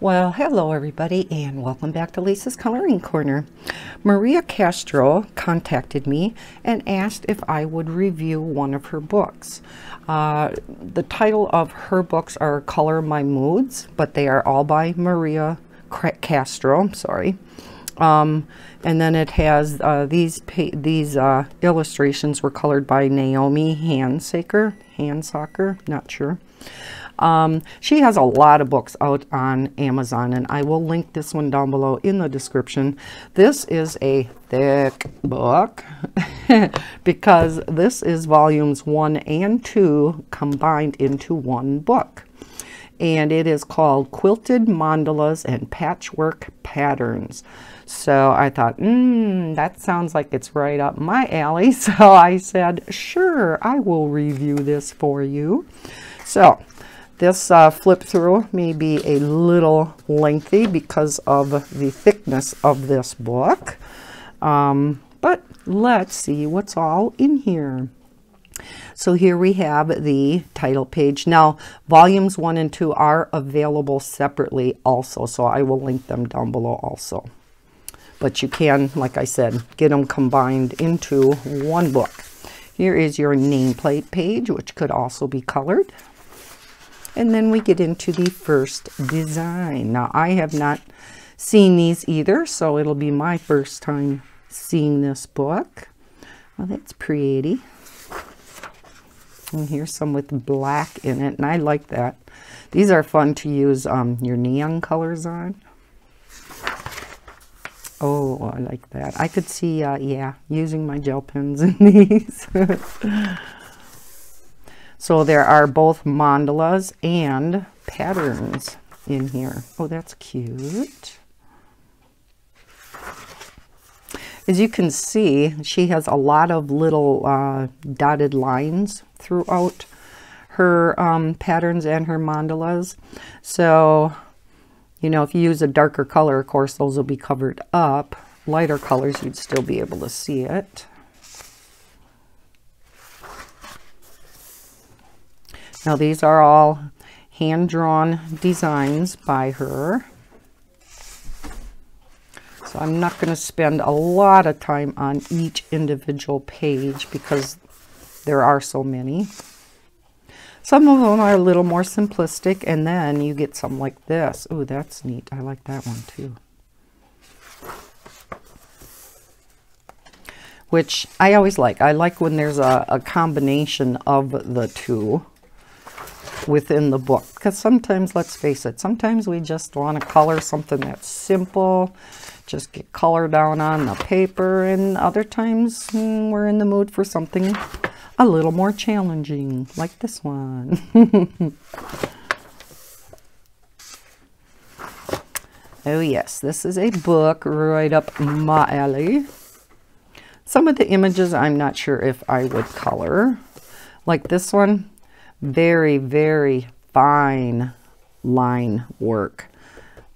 Well, hello everybody and welcome back to Lisa's Coloring Corner. Maria Castro contacted me and asked if I would review one of her books. The title of her books are Color My Moods, but they are all by Maria Castro, I'm sorry. And then it has these illustrations were colored by Naomi Hunsaker, not sure. She has a lot of books out on Amazon, and I will link this one down below in the description. This is a thick book because this is volumes 1 and 2 combined into one book. And it is called Quilted Mandalas and Patchwork Patterns. So I thought, that sounds like it's right up my alley. So I said, sure, I will review this for you. So this flip through may be a little lengthy because of the thickness of this book. But let's see what's all in here. So here we have the title page. Now, volumes 1 and 2 are available separately also, so I will link them down below also. But you can, like I said, get them combined into one book. Here is your nameplate page, which could also be colored. And then we get into the first design. Now, I have not seen these either, so it'll be my first time seeing this book. Well, that's pretty. And here's some with black in it, and I like that. These are fun to use your neon colors on. Oh, I like that. I could see, yeah, using my gel pens in these. So there are both mandalas and patterns in here. Oh, that's cute. As you can see, she has a lot of little dotted lines throughout her patterns and her mandalas. So, you know, if you use a darker color, of course, those will be covered up. Lighter colors, you'd still be able to see it. Now, these are all hand-drawn designs by her. So I'm not going to spend a lot of time on each individual page because there are so many. Some of them are a little more simplistic, and then you get something like this. Oh, that's neat. I like that one too. Which I always like. I like when there's a combination of the two within the book, because sometimes, let's face it, sometimes we just want to color something that's simple, just get color down on the paper, and other times we're in the mood for something a little more challenging, like this one. Oh yes, this is a book right up my alley. Some of the images I'm not sure if I would color, like this one. Very, very fine line work,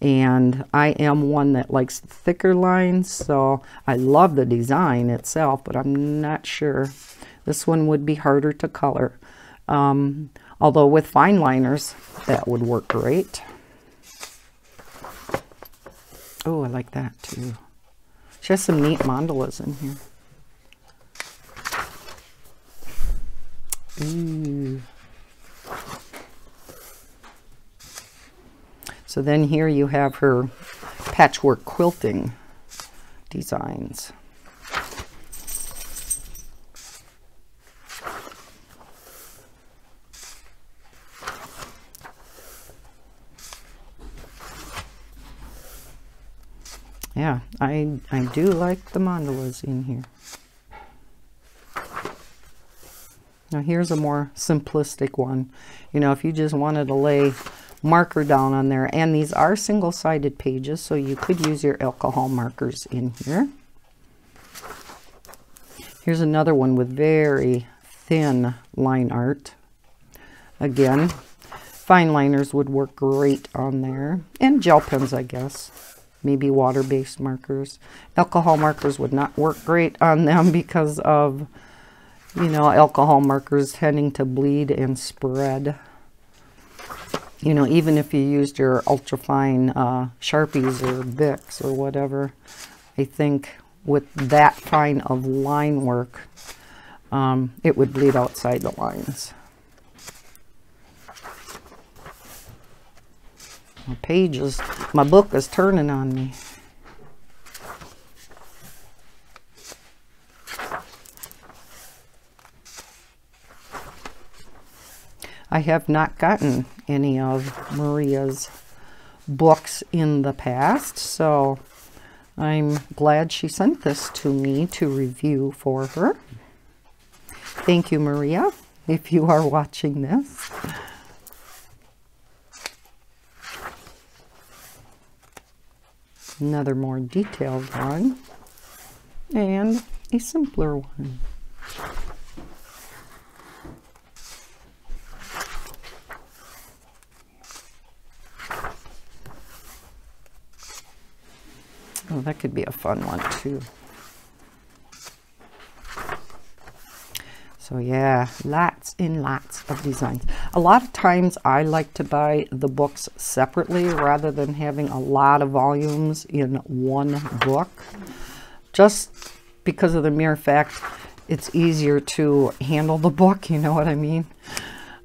and I am one that likes thicker lines, so I love the design itself, but I'm not sure. This one would be harder to color, although with fine liners that would work great. Oh, I like that too. She has some neat mandalas in here. Ooh. So then here you have her patchwork quilting designs. Yeah, I do like the mandalas in here. Now here's a more simplistic one. You know, if you just wanted to lay marker down on there, and these are single-sided pages, so you could use your alcohol markers in here. Here's another one with very thin line art. Again, fine liners would work great on there, and gel pens, I guess, maybe water-based markers. Alcohol markers would not work great on them because of, you know, alcohol markers tending to bleed and spread. you know, even if you used your ultrafine Sharpies or Bics or whatever, I think with that kind of line work, it would bleed outside the lines. My pages, my book is turning on me. I have not gotten any of Maria's books in the past, so I'm glad she sent this to me to review for her. Thank you, Maria, if you are watching this. Another more detailed one and a simpler one. Oh, that could be a fun one too. So yeah, lots and lots of designs. A lot of times I like to buy the books separately rather than having a lot of volumes in one book, just because of the mere fact it's easier to handle the book, you know what I mean?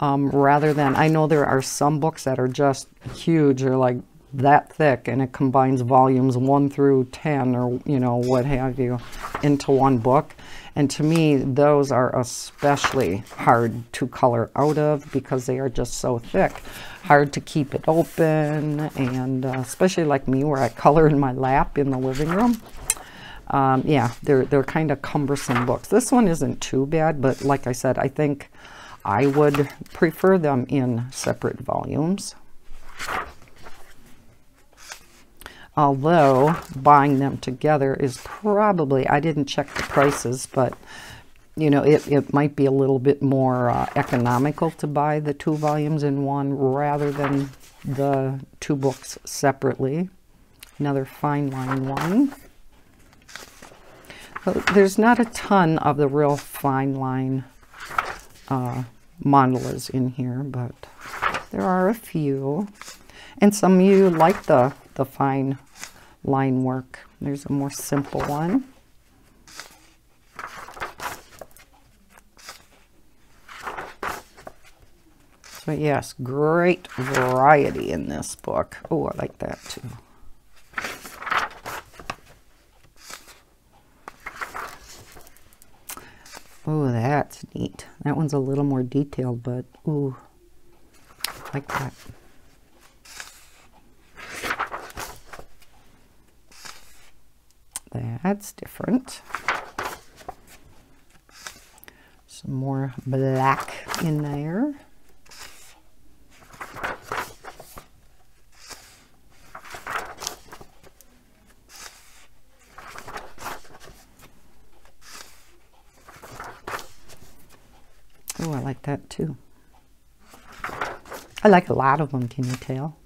Rather than, I know there are some books that are just huge or like that thick and it combines volumes 1 through 10 or, you know, what have you into one book. And to me, those are especially hard to color out of because they are just so thick. Hard to keep it open, and especially like me where I color in my lap in the living room. Yeah, they're kind of cumbersome books. This one isn't too bad, but like I said, I think I would prefer them in separate volumes. Although buying them together is probably, I didn't check the prices, but you know, it might be a little bit more economical to buy the 2 volumes in one rather than the 2 books separately. Another fine line one. There's not a ton of the real fine line mandalas in here, but there are a few. And some of you like the fine line work. There's a more simple one. So yes, great variety in this book. Oh, I like that too. Oh, that's neat. That one's a little more detailed, but ooh, I like that. That's different. Some more black in there. Oh, I like that too. I like a lot of them, can you tell?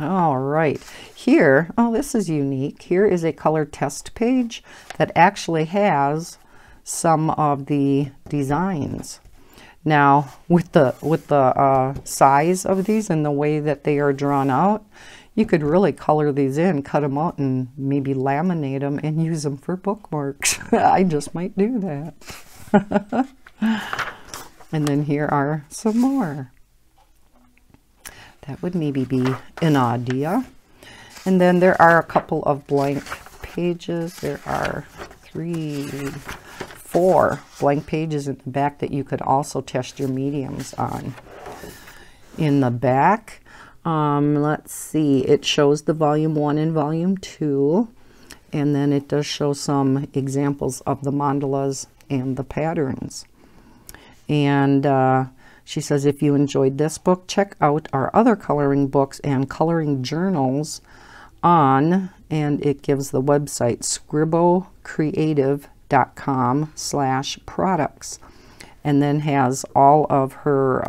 All right, here, oh, this is unique. Here is a color test page that actually has some of the designs. Now, with the size of these and the way that they are drawn out, you could really color these in, cut them out, and maybe laminate them and use them for bookmarks. I just might do that. And then here are some more. That would maybe be an idea. And then there are a couple of blank pages. There are 3, 4 blank pages in the back that you could also test your mediums on. In the back, let's see, it shows the volume 1 and volume 2. And then it does show some examples of the mandalas and the patterns. And she says, if you enjoyed this book, check out our other coloring books and coloring journals on, and it gives the website, ScribbleCreative.com/products. And then has all of her,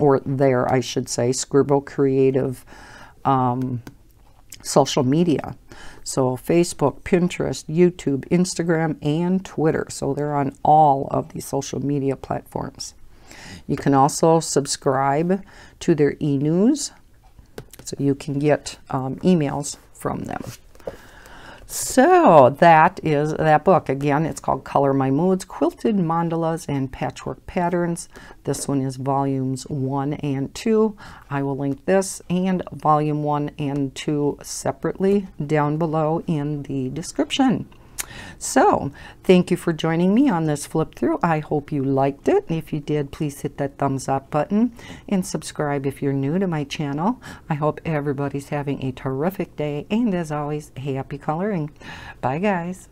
or there I should say, Scribble Creative social media. So Facebook, Pinterest, YouTube, Instagram, and Twitter. So they're on all of these social media platforms. You can also subscribe to their e-news, so you can get emails from them. So that is that book. Again, it's called Color My Moods, Quilted Mandalas and Patchwork Patterns. This one is volumes 1 and 2. I will link this and volume 1 and 2 separately down below in the description. So thank you for joining me on this flip through. I hope you liked it. If you did, please hit that thumbs up button and subscribe if you're new to my channel. I hope everybody's having a terrific day, and as always, happy coloring. Bye guys.